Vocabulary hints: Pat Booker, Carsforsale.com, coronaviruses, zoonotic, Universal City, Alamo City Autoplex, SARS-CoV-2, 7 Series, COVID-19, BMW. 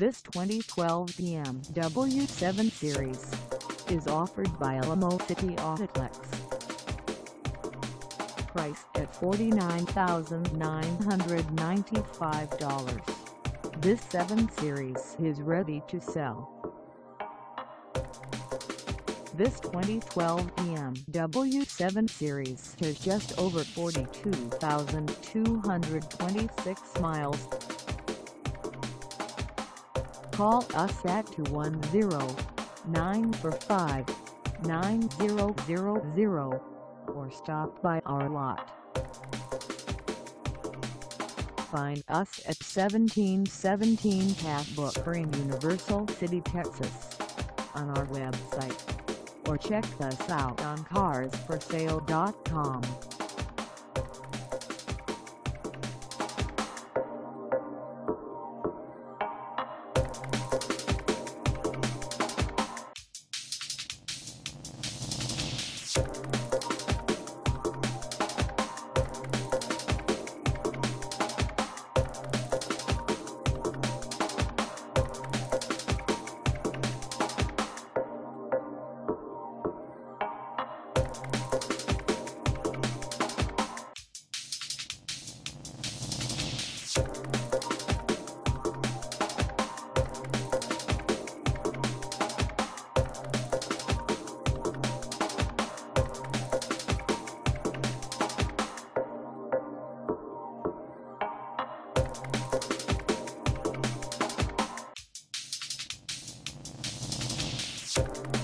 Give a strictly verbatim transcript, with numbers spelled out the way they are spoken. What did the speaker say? This twenty twelve B M W seven Series is offered by Alamo City Autoplex. Priced at forty-nine thousand nine hundred ninety-five dollars, this seven Series is ready to sell. This twenty twelve B M W seven Series has just over forty-two thousand two hundred twenty-six miles. Call us at two one zero, nine four five, nine zero zero zero or stop by our lot. Find us at seventeen seventeen Pat Booker in Universal City, Texas on our website, or check us out on cars for sale dot com. We'll be right back.